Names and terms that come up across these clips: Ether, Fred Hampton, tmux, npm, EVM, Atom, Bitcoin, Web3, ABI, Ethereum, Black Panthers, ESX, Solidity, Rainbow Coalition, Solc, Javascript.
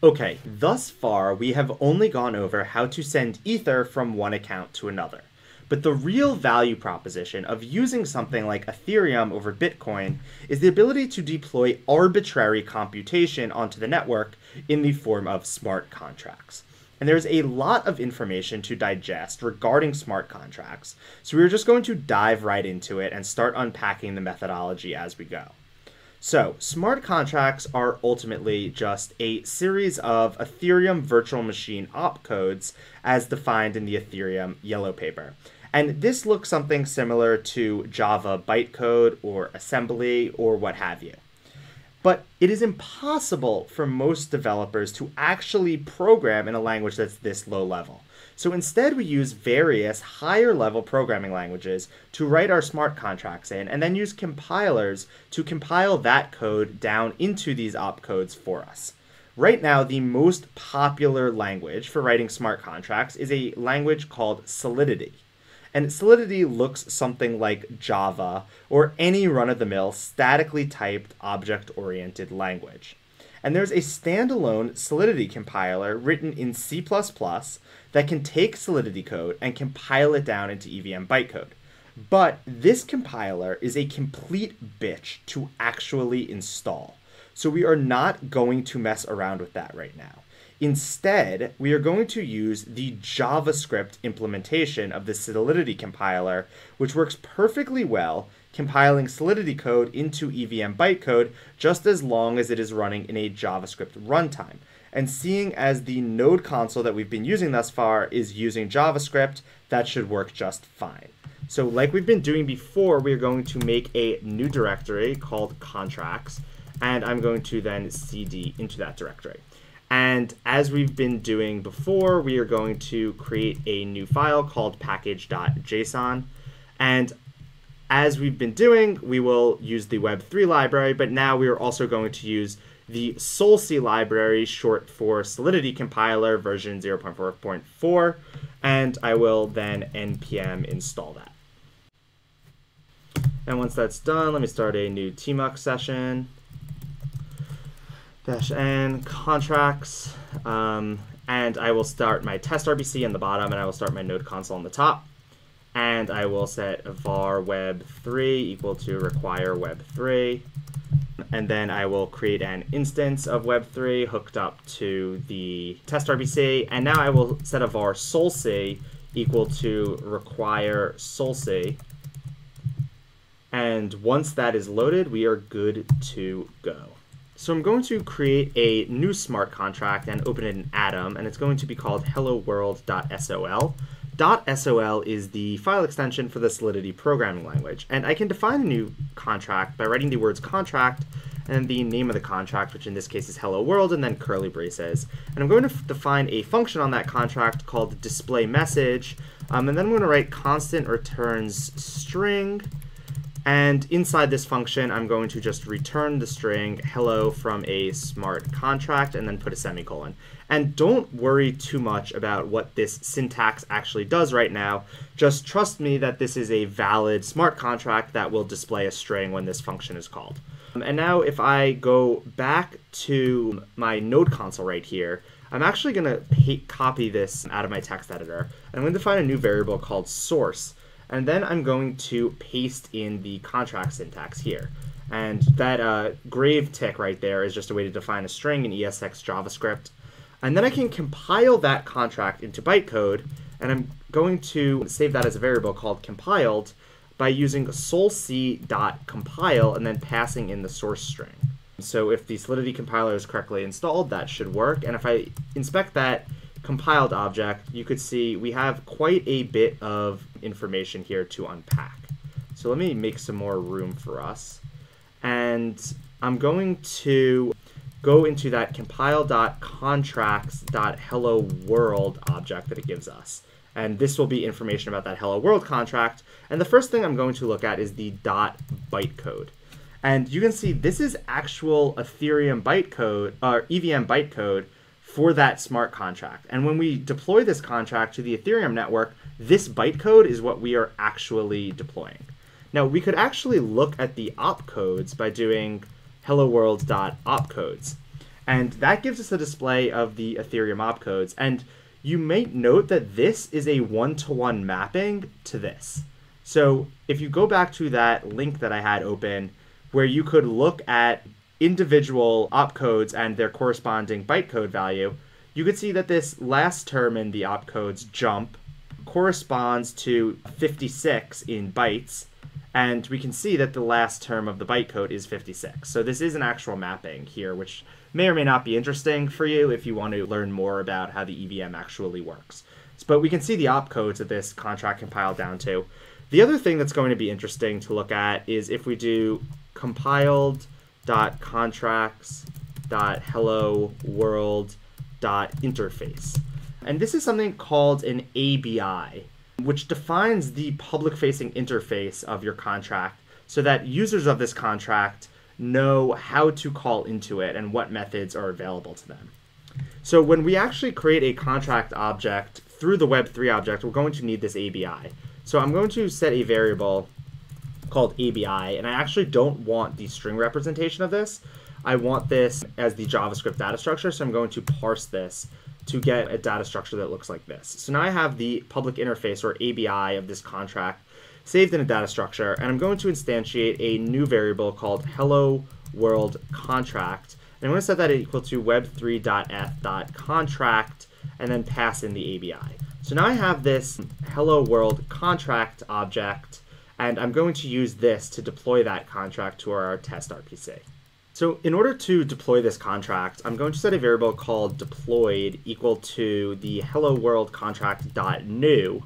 Okay, thus far we have only gone over how to send Ether from one account to another. But the real value proposition of using something like Ethereum over Bitcoin is the ability to deploy arbitrary computation onto the network in the form of smart contracts. And there's a lot of information to digest regarding smart contracts, so we're just going to dive right into it and start unpacking the methodology as we go. So, smart contracts are ultimately just a series of Ethereum virtual machine opcodes as defined in the Ethereum yellow paper. And this looks something similar to Java bytecode or assembly or what have you. But it is impossible for most developers to actually program in a language that's this low level. So instead, we use various higher level programming languages to write our smart contracts in, and then use compilers to compile that code down into these opcodes for us. Right now, the most popular language for writing smart contracts is a language called Solidity. And Solidity looks something like Java or any run-of-the-mill statically typed object-oriented language. And there's a standalone Solidity compiler written in C++ that can take Solidity code and compile it down into EVM bytecode. But this compiler is a complete bitch to actually install. So we are not going to mess around with that right now. Instead, we are going to use the JavaScript implementation of the Solidity compiler, which works perfectly well compiling Solidity code into EVM bytecode just as long as it is running in a JavaScript runtime. And seeing as the node console that we've been using thus far is using JavaScript, that should work just fine. So like we've been doing before, we're going to make a new directory called contracts, and I'm going to then cd into that directory. And as we've been doing before, we are going to create a new file called package.json. And as we've been doing, we will use the Web3 library, but now we are also going to use the Solc library, short for Solidity Compiler version 0.4.4, and I will then npm install that. And once that's done, let me start a new tmux session. -n contracts, and I will start my test RPC in the bottom, and I will start my node console on the top, and I will set var web3 equal to require web3, and then I will create an instance of web3 hooked up to the test RPC, and now I will set a var solc equal to require solc, and once that is loaded, we are good to go. So I'm going to create a new smart contract and open it in Atom, and it's going to be called HelloWorld.sol. .sol is the file extension for the Solidity programming language, and I can define a new contract by writing the words contract and the name of the contract, which in this case is Hello World, and then curly braces. And I'm going to define a function on that contract called displayMessage, and then I'm going to write constant returns string. And inside this function, I'm going to just return the string hello from a smart contract and then put a semicolon. And don't worry too much about what this syntax actually does right now. Just trust me that this is a valid smart contract that will display a string when this function is called. And now if I go back to my node console right here, I'm actually going to copy this out of my text editor. I'm going to define a new variable called source. And then I'm going to paste in the contract syntax here. And that grave tick right there is just a way to define a string in ESX JavaScript. And then I can compile that contract into bytecode. And I'm going to save that as a variable called compiled by using solc.compile and then passing in the source string. So if the Solidity compiler is correctly installed, that should work. And if I inspect that compiled object, you could see we have quite a bit of information here to unpack. So let me make some more room for us. And I'm going to go into that compile.contracts.helloWorld object that it gives us. And this will be information about that Hello World contract. And the first thing I'm going to look at is the .bytecode. And you can see this is actual Ethereum bytecode, or EVM bytecode, for that smart contract. And when we deploy this contract to the Ethereum network, this bytecode is what we are actually deploying. Now, we could actually look at the opcodes by doing helloworld.opcodes. And that gives us a display of the Ethereum opcodes. And you may note that this is a one-to-one mapping to this. So if you go back to that link that I had open, where you could look at individual opcodes and their corresponding bytecode value, you could see that this last term in the opcodes jump corresponds to 56 in bytes. And we can see that the last term of the bytecode is 56. So this is an actual mapping here, which may or may not be interesting for you if you want to learn more about how the EVM actually works. But we can see the opcodes that this contract compiled down to. The other thing that's going to be interesting to look at is if we do compiled.contracts.helloworld.interface. And this is something called an ABI, which defines the public-facing interface of your contract so that users of this contract know how to call into it and what methods are available to them. So when we actually create a contract object through the Web3 object, we're going to need this ABI. So I'm going to set a variable called ABI, and I actually don't want the string representation of this. I want this as the JavaScript data structure, so I'm going to parse this to get a data structure that looks like this. So now I have the public interface or ABI of this contract saved in a data structure, and I'm going to instantiate a new variable called HelloWorldContract. And I'm going to set that equal to web3.f.contract and then pass in the ABI. So now I have this HelloWorldContract object, and I'm going to use this to deploy that contract to our test RPC. So in order to deploy this contract, I'm going to set a variable called deployed equal to the helloworldContract.new,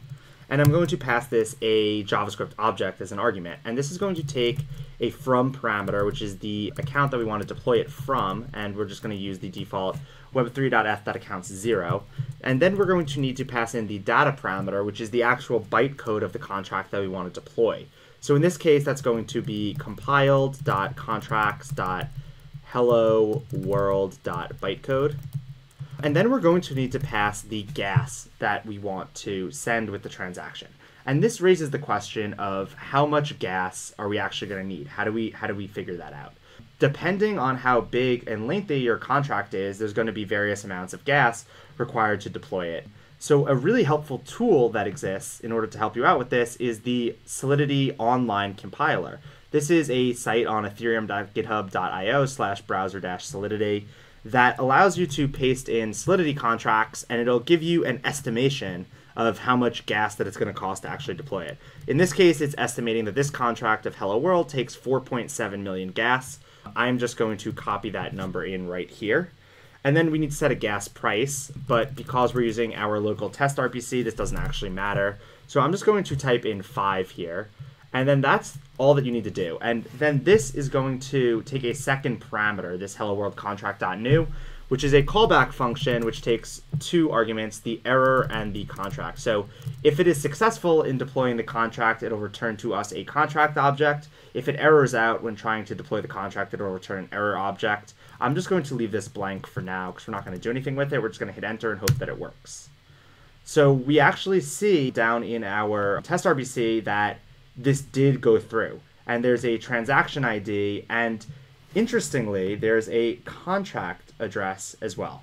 and I'm going to pass this a JavaScript object as an argument. And this is going to take a from parameter, which is the account that we want to deploy it from, and we're just going to use the default web3.f.accounts0. And then we're going to need to pass in the data parameter, which is the actual bytecode of the contract that we want to deploy. So in this case, that's going to be compiled.contracts.helloworld.bytecode. And then we're going to need to pass the gas that we want to send with the transaction. And this raises the question of how much gas are we actually going to need? How do we figure that out? Depending on how big and lengthy your contract is, there's going to be various amounts of gas required to deploy it. So a really helpful tool that exists in order to help you out with this is the Solidity online compiler. This is a site on ethereum.github.io/browser-solidity that allows you to paste in Solidity contracts, and it'll give you an estimation of how much gas that it's going to cost to actually deploy it. In this case, it's estimating that this contract of Hello World takes 4.7 million gas. I'm just going to copy that number in right here. And then we need to set a gas price, but because we're using our local test RPC, this doesn't actually matter. So I'm just going to type in 5 here, and then that's all that you need to do. And then this is going to take a second parameter, this helloworldContract.new, which is a callback function which takes two arguments, the error and the contract. So if it is successful in deploying the contract, it'll return to us a contract object. If it errors out when trying to deploy the contract, it'll return an error object. I'm just going to leave this blank for now because we're not going to do anything with it. We're just going to hit enter and hope that it works. So we actually see down in our test RPC that this did go through, and there's a transaction ID, and interestingly, there's a contract address as well.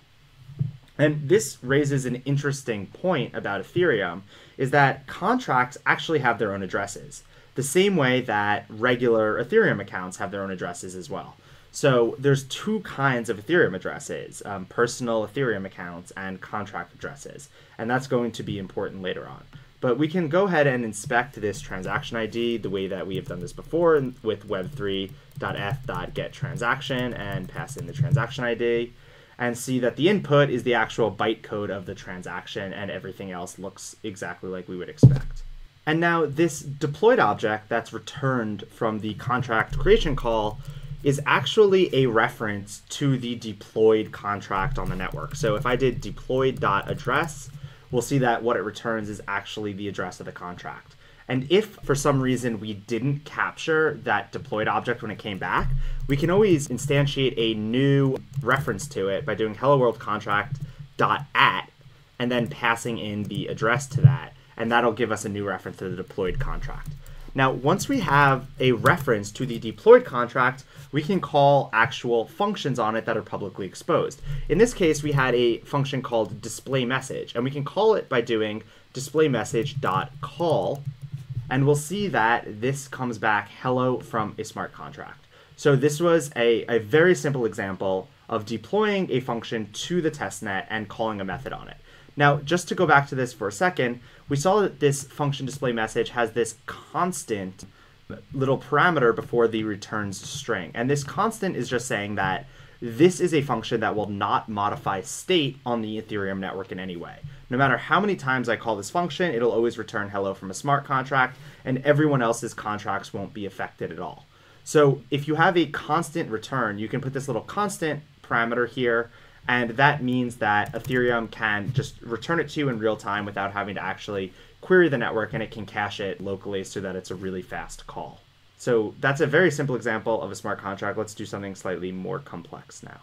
And this raises an interesting point about Ethereum, is that contracts actually have their own addresses, the same way that regular Ethereum accounts have their own addresses as well. So there's two kinds of Ethereum addresses, personal Ethereum accounts and contract addresses, and that's going to be important later on. But we can go ahead and inspect this transaction ID the way that we have done this before with web3.f.getTransaction and pass in the transaction ID, and see that the input is the actual bytecode of the transaction, and everything else looks exactly like we would expect. And now this deployed object that's returned from the contract creation call is actually a reference to the deployed contract on the network. So if I did deployed.address, we'll see that what it returns is actually the address of the contract. And if for some reason we didn't capture that deployed object when it came back, we can always instantiate a new reference to it by doing helloworldContract.at and then passing in the address to that, and that'll give us a new reference to the deployed contract. Now, once we have a reference to the deployed contract, we can call actual functions on it that are publicly exposed. In this case, we had a function called displayMessage, and we can call it by doing displayMessage.call, and we'll see that this comes back hello from a smart contract. So this was a very simple example of deploying a function to the testnet and calling a method on it. Now, just to go back to this for a second, we saw that this function display message has this constant little parameter before the returns string. And this constant is just saying that this is a function that will not modify state on the Ethereum network in any way. No matter how many times I call this function, it'll always return hello from a smart contract, and everyone else's contracts won't be affected at all. So if you have a constant return, you can put this little constant parameter here, and that means that Ethereum can just return it to you in real time without having to actually query the network, and it can cache it locally so that it's a really fast call. So that's a very simple example of a smart contract. Let's do something slightly more complex now.